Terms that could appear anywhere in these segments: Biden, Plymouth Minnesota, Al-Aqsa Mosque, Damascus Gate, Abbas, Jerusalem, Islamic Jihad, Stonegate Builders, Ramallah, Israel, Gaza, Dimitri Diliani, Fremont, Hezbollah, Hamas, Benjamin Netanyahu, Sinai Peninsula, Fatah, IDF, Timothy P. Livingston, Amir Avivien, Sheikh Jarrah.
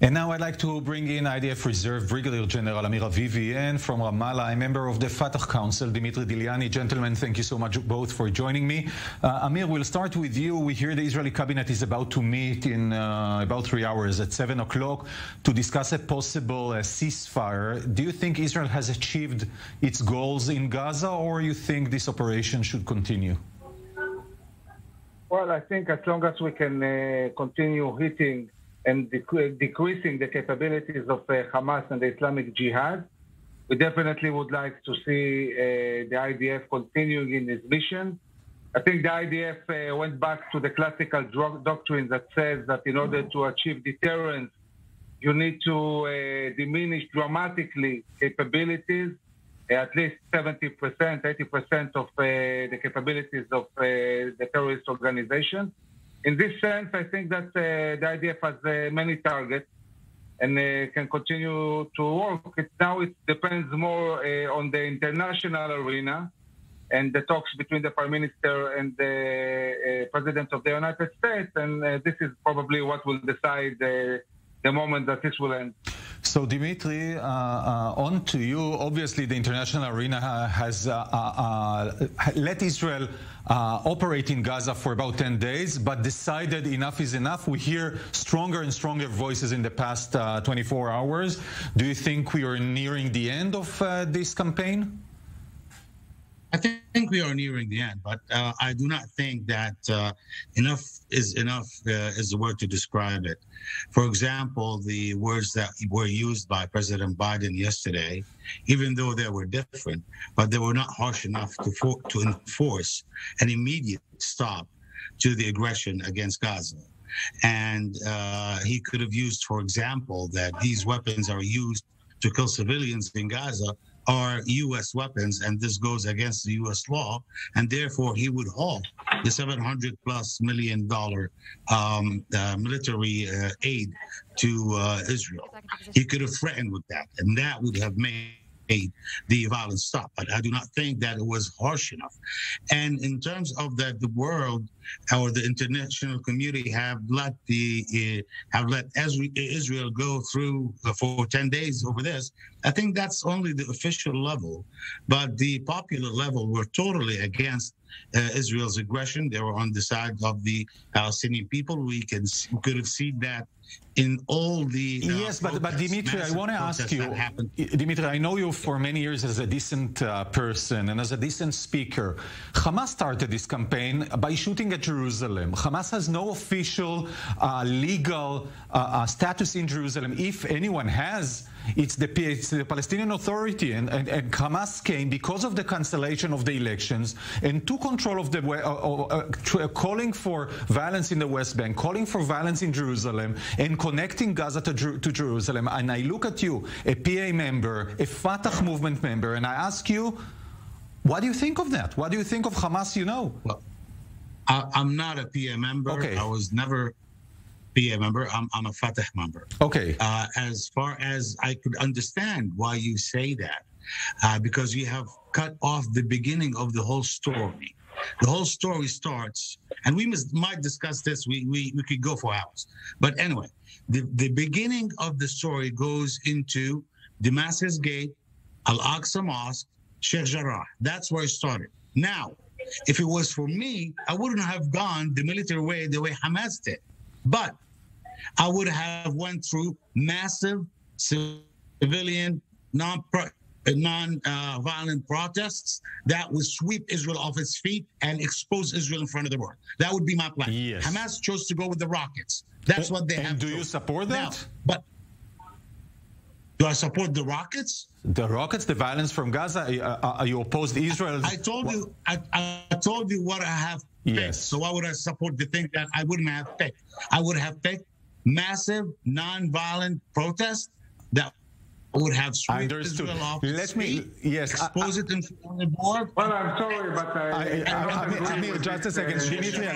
And now I'd like to bring in IDF Reserve Brigadier General Amir Avivien from Ramallah, a member of the Fatah Council, Dimitri Diliani. Gentlemen, thank you so much both for joining me. Amir, we'll start with you. We hear the Israeli cabinet is about to meet in about 3 hours at 7 o'clock to discuss a possible ceasefire. Do you think Israel has achieved its goals in Gaza, or you think this operation should continue? Well, I think as long as we can continue hitting and decreasing the capabilities of Hamas and the Islamic Jihad, we definitely would like to see the IDF continuing in its mission. I think the IDF went back to the classical doctrine that says that in order to achieve deterrence, you need to diminish dramatically capabilities, at least 70%, 80% of the capabilities of the terrorist organization. In this sense, I think that the IDF has many targets and can continue to work. Now it depends more on the international arena and the talks between the Prime Minister and the President of the United States. And this is probably what will decide the moment that this will end. So, Dimitri, on to you. Obviously, the international arena has let Israel operate in Gaza for about 10 days, but decided enough is enough. We hear stronger and stronger voices in the past 24 hours. Do you think we are nearing the end of this campaign? I think we are nearing the end, but I do not think that enough is the word to describe it. For example, the words that were used by President Biden yesterday, even though they were different, but they were not harsh enough to enforce an immediate stop to the aggression against Gaza. And he could have used, for example, that these weapons are used to kill civilians in Gaza are U.S. weapons, and this goes against the U.S. law, and therefore he would halt the $700+ million military aid to Israel. He could have threatened with that, and that would have made the violence stop. But I do not think that it was harsh enough. And in terms of that, the world or the international community have let Israel go through for 10 days over this. I think that's only the official level, but the popular level were totally against Israel's aggression. They were on the side of the Palestinian people. We could have seen that in all the yes, but Dimitri, I want to ask you, Dimitri, I know you for many years as a decent person and as a decent speaker. Hamas started this campaign by shooting at Jerusalem. Hamas has no official legal status in Jerusalem. If anyone has, it's the Palestinian Authority, and Hamas came because of the cancellation of the elections and took control of the calling for violence in the West Bank, calling for violence in Jerusalem, and connecting Gaza to Jerusalem. And I look at you, a PA member, a Fatah movement member, and I ask you, what do you think of that? What do you think of Hamas, you know? Well, I'm not a PA member. Okay. I was never a member. I'm a Fatah member. Okay. As far as I could understand why you say that, because you have cut off the beginning of the whole story. The whole story starts, and we might discuss this. We could go for hours. But anyway, the beginning of the story goes into Damascus Gate, Al-Aqsa Mosque, Sheikh Jarrah. That's where it started. Now, if it was for me, I wouldn't have gone the military way, the way Hamas did. But I would have went through massive civilian, non-violent protests that would sweep Israel off its feet and expose Israel in front of the world. That would be my plan. Yes. Hamas chose to go with the rockets. That's what they have. Do you support that? Now, but do I support the rockets? The rockets, the violence from Gaza. Are you opposed to Israel? I told you what I have. Yes. So why would I support the thing that I wouldn't have picked? I would have picked massive, non-violent protests that would have swept Israel off. Let me, yes, expose it in front of the board. Well, I'm sorry, but Amir, just a second. Dimitri,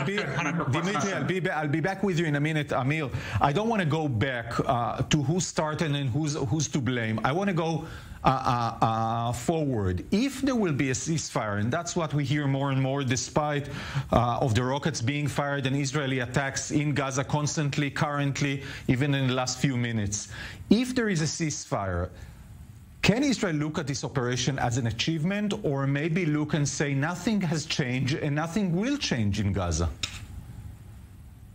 I'll be back with you in a minute, Amir. I don't want to go back to who started and who's to blame. I want to go forward. If there will be a ceasefire, and that's what we hear more and more, despite of the rockets being fired and Israeli attacks in Gaza constantly, currently, even in the last few minutes. If there is a ceasefire, can Israel look at this operation as an achievement, or maybe look and say nothing has changed and nothing will change in Gaza?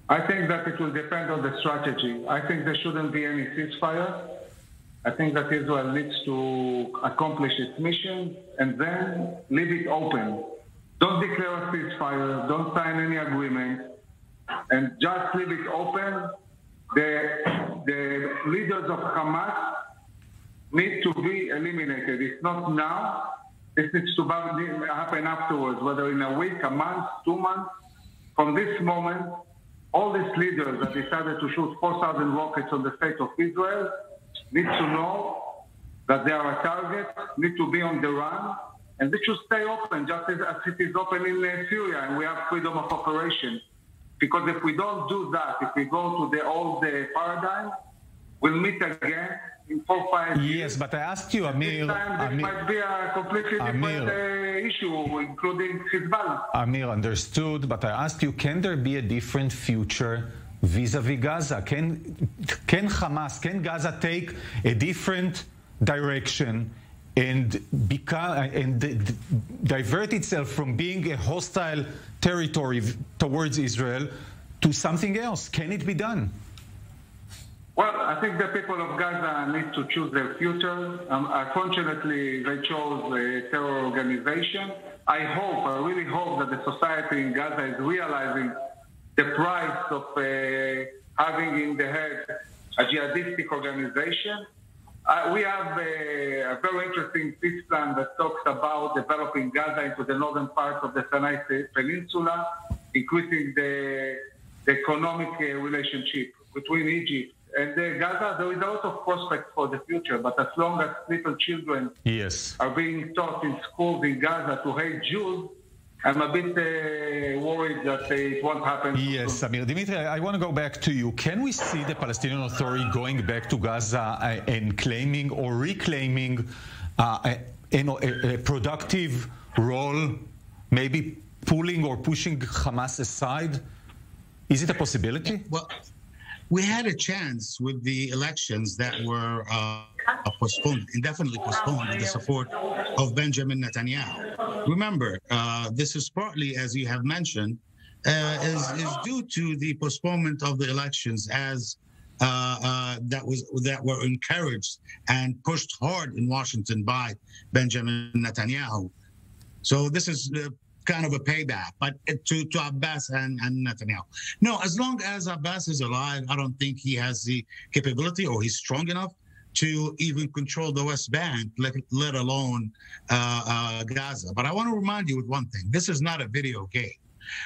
I think that it will depend on the strategy. I think there shouldn't be any ceasefire. I think that Israel needs to accomplish its mission and then leave it open. Don't declare a ceasefire, don't sign any agreement, and just leave it open. The leaders of Hamas need to be eliminated. It's not now. This needs to happen afterwards, whether in a week, a month, 2 months. From this moment, all these leaders that decided to shoot 4,000 rockets on the state of Israel need to know that they are a target, need to be on the run, and they should stay open, just as it is open in Syria, and we have freedom of operation. Because if we don't do that, if we go to the old paradigm, we'll meet again in 4 or 5 years. Yes, but I asked you, Amir. This might be a completely different issue, including Hezbollah. Amir, understood, but I asked you, can there be a different future vis-a-vis Gaza? Can Hamas, can Gaza take a different direction and divert itself from being a hostile territory towards Israel to something else? Can it be done? Well, I think the people of Gaza need to choose their future. Unfortunately, they chose a terror organization. I really hope that the society in Gaza is realizing the price of having in the head a jihadistic organization. We have a very interesting peace plan that talks about developing Gaza into the northern part of the Sinai Peninsula, increasing the economic relationship between Egypt and Gaza. There is a lot of prospects for the future, but as long as little children are being taught in schools in Gaza to hate Jews, I'm a bit worried that it won't happen. Yes, Amir. Dimitri, I want to go back to you. Can we see the Palestinian Authority going back to Gaza and claiming or reclaiming a productive role, maybe pulling or pushing Hamas aside? Is it a possibility? Well, we had a chance with the elections that were postponed, indefinitely postponed, with the support of Benjamin Netanyahu. Remember, this is partly, as you have mentioned, is due to the postponement of the elections as that were encouraged and pushed hard in Washington by Benjamin Netanyahu. So this is kind of a payback, but to Abbas and Netanyahu. No, as long as Abbas is alive, I don't think he has the capability, or he's strong enough to even control the West Bank, let alone Gaza. But I want to remind you with one thing. This is not a video game.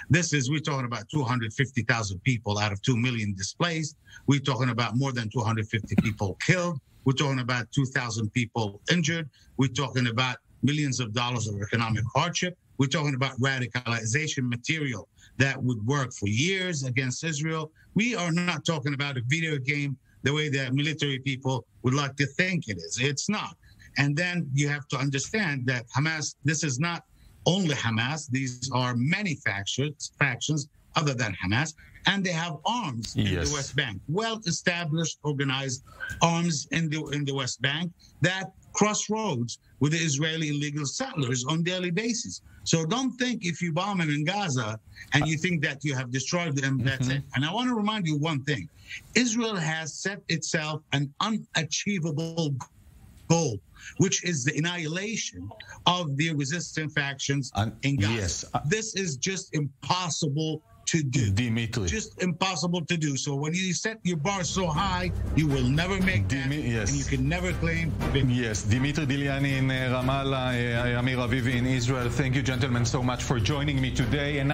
This is, we're talking about 250,000 people out of 2 million displaced. We're talking about more than 250 people killed. We're talking about 2,000 people injured. We're talking about millions of dollars of economic hardship. We're talking about radicalization material that would work for years against Israel. We are not talking about a video game the way that military people would like to think it is. It's not. And then you have to understand that Hamas, this is not only Hamas. These are many factions other than Hamas, and they have arms in the West Bank, well-established, organized arms in the West Bank that crossroads with the Israeli illegal settlers on a daily basis. So don't think if you bomb them in Gaza and you think that you have destroyed them, that's it. And I want to remind you one thing. Israel has set itself an unachievable goal, which is the annihilation of the resistant factions in Gaza. This is just impossible to do, Dimitri. Just impossible to do. So when you set your bar so high, you will never make that, and you can never claim victory. Yes, Dimitri Diliani in Ramallah, Amir Avivien in Israel. Thank you, gentlemen, so much for joining me today. And